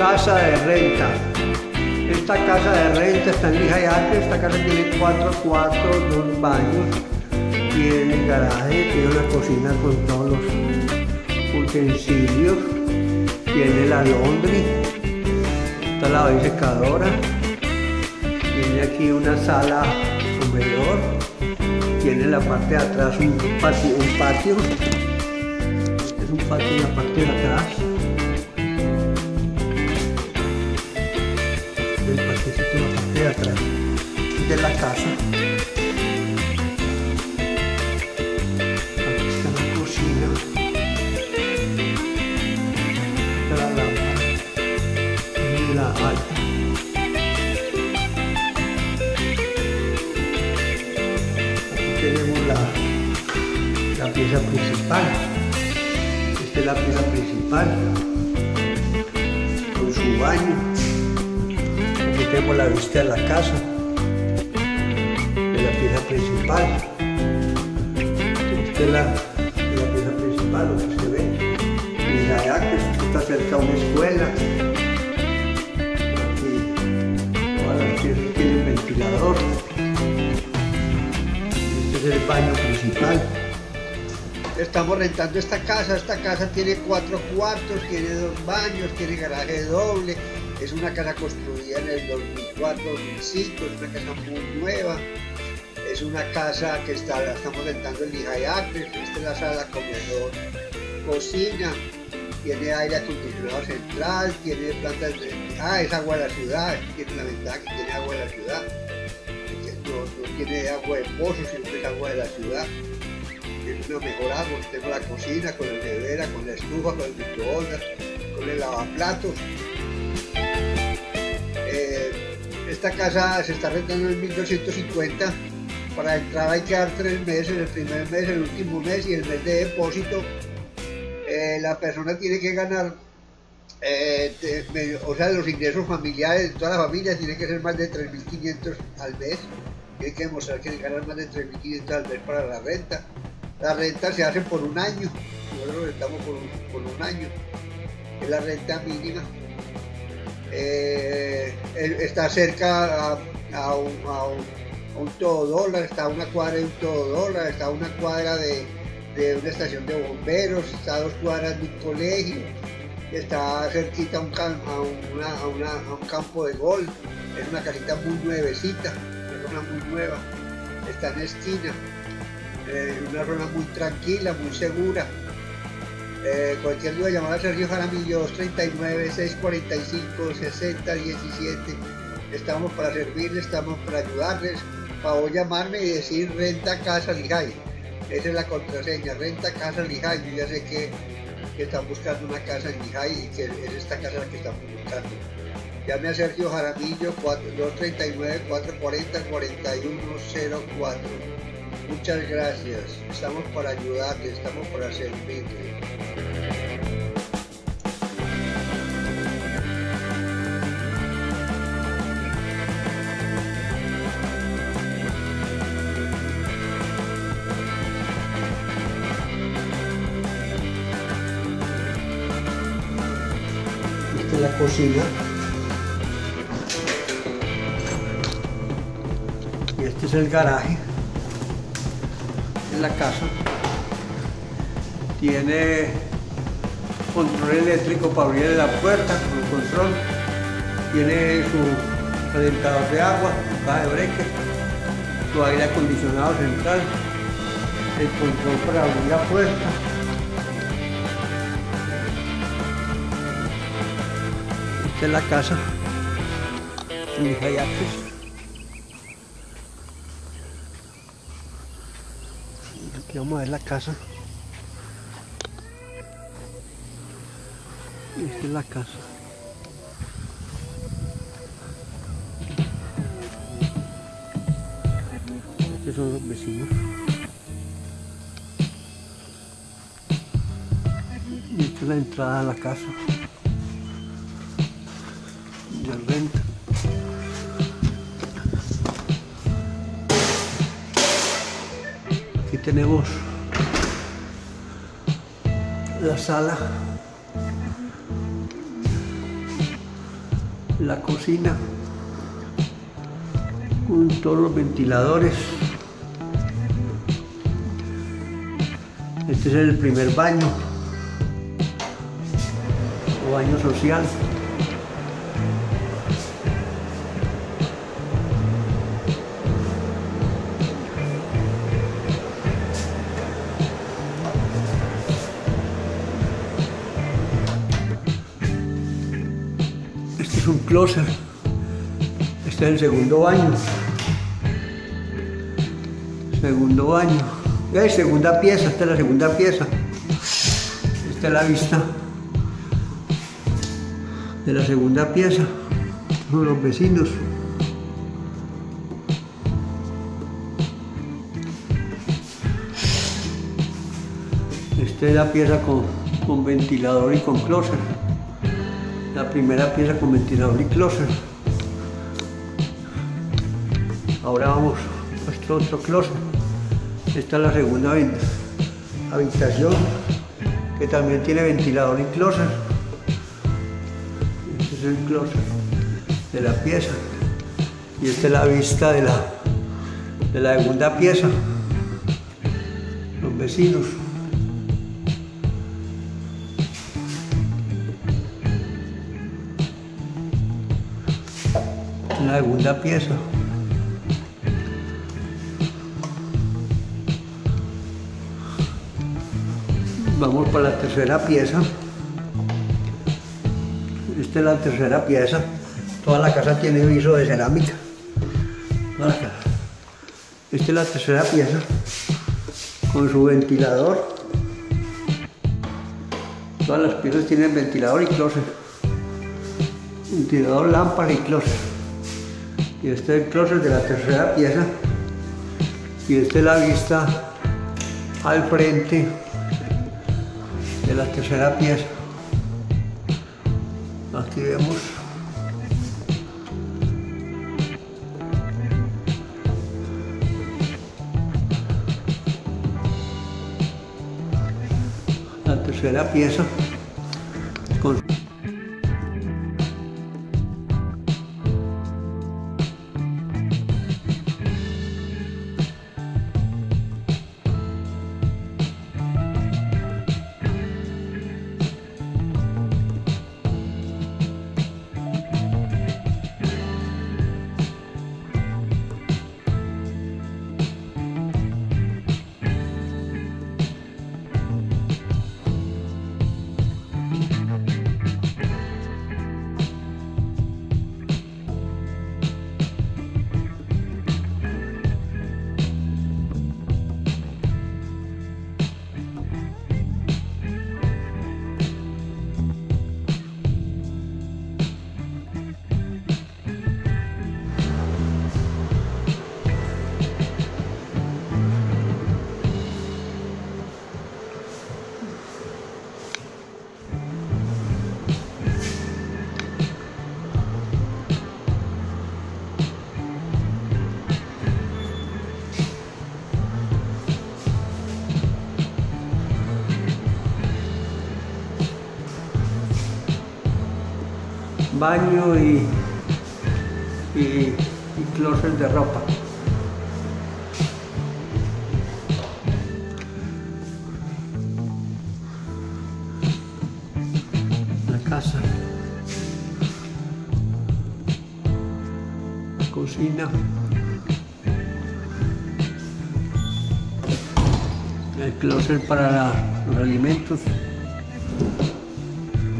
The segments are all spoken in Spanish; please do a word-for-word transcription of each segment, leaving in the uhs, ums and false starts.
Casa de renta. Esta casa de renta está en Lehigh Acres. Esta casa tiene cuatro cuartos, dos baños, tiene garaje, tiene una cocina con todos los utensilios, tiene la laundry, está la secadora, tiene aquí una sala comedor, tiene en la parte de atrás un patio, un patio, es un patio en la parte de atrás. El parquecito en la parte de atrás de la casa. Aquí está la cocina. Está la lámpara. Y la alta. Aquí tenemos la, la pieza principal. Esta es la pieza principal. Con su baño. Tenemos la vista de la casa, de la pieza principal. Esta es la, la pieza principal, lo que se ve. Y la edad que está cerca de una escuela. Aquí, todas las piezas tienen ventilador. Este es el baño principal. Estamos rentando esta casa. Esta casa tiene cuatro cuartos, tiene dos baños, tiene garaje doble. Es una casa construida en el dos mil cuatro, dos mil cinco, es una casa muy nueva. Es una casa que está, la estamos rentando en Lehigh Acres. Esta es la sala, comedor, cocina. Tiene aire acondicionado central, tiene plantas de... Ah, es agua de la ciudad, tiene la ventaja que tiene agua de la ciudad. No, no tiene agua de pozo, sino que es agua de la ciudad. Es una mejor agua. Tengo la cocina con la nevera, con la estufa, con el microondas, con el lavaplatos. Esta casa se está rentando en mil doscientos cincuenta. Para entrar hay que dar tres meses, el primer mes, el último mes y el mes de depósito. Eh, la persona tiene que ganar, eh, de, me, o sea, los ingresos familiares de toda la familia tiene que ser más de tres mil quinientos al mes. Tiene que demostrar que ganar más de tres mil quinientos al mes para la renta. La renta se hace por un año, nosotros rentamos por un, por un año, es la renta mínima. Eh, está cerca a, a, un, a, un, a un todo dólar, está a una cuadra de un todo dólar, está a una cuadra de, de una estación de bomberos, está a dos cuadras de un colegio, está cerquita a un, a una, a una, a un campo de golf. Es una casita muy nuevecita, una zona muy nueva, está en esquina, eh, una zona muy tranquila, muy segura. Eh, cualquier duda, llamar a Sergio Jaramillo tres nueve, seis cuatro cinco, seis cero uno siete. Estamos para servirles, estamos para ayudarles. Para vos llamarme y decir Renta Casa Lehigh. Esa es la contraseña, Renta Casa Lehigh. Yo ya sé que, que están buscando una casa en Lehigh y que es esta casa la que estamos buscando. Llame a Sergio Jaramillo dos tres nueve, cuatro cuatro cero, cuatro uno cero cuatro. Muchas gracias, estamos para ayudarles, estamos para servirles. Esta es la cocina. Y este es el garaje. La casa tiene control eléctrico para abrir la puerta con control, tiene su calentador de agua, caja de breque, su aire acondicionado central, el control para abrir la puerta, esta es la casa en Lehigh Acres. Aquí vamos a ver la casa. Esta es la casa. Estos son los vecinos. Y esta es la entrada a la casa. Ya renta. Aquí tenemos la sala, la cocina con todos los ventiladores. Este es el primer baño o baño social. Este es un clóset. Este es el segundo baño. Segundo baño. Hay segunda pieza, esta es la segunda pieza. Esta es la vista de la segunda pieza, con los vecinos. Esta es la pieza con, con ventilador y con clóset. La primera pieza con ventilador y clóset. Ahora vamos a este otro clóset. Esta es la segunda habitación, que también tiene ventilador y clóset. Este es el clóset de la pieza. Y esta es la vista de la, de la segunda pieza. Los vecinos. Esta es la segunda pieza. Vamos para la tercera pieza. Esta es la tercera pieza. Toda la casa tiene viso de cerámica. Esta es la tercera pieza con su ventilador. Todas las piezas tienen ventilador y clóset. Ventilador, lámpara y clóset. Y este es el clóset de la tercera pieza. Y esta es la vista al frente de la tercera pieza. Aquí vemos la tercera pieza con baño y, y, y closet de ropa. La casa, la cocina, el closet para la, los alimentos,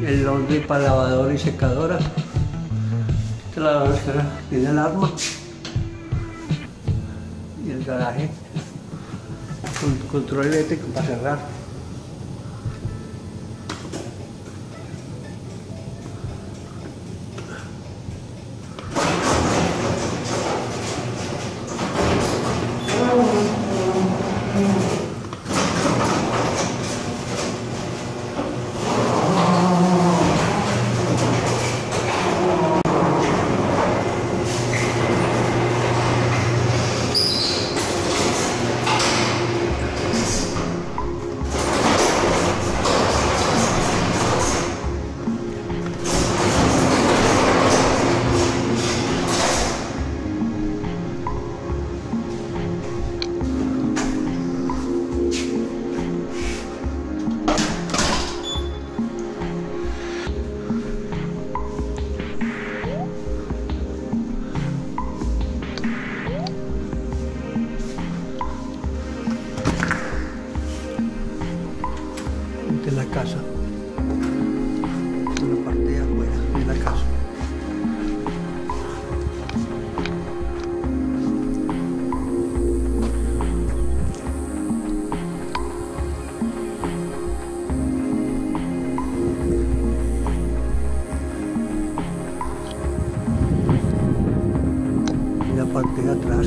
el laundry para lavadora y secadora. Esta lavadora y secadora tiene alarma. Y el garaje con control eléctrico para cerrar. la casa. En la parte de afuera de la casa. Y la parte de atrás.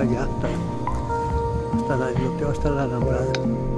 Allá hasta, hasta la, no te va hasta la alambrada.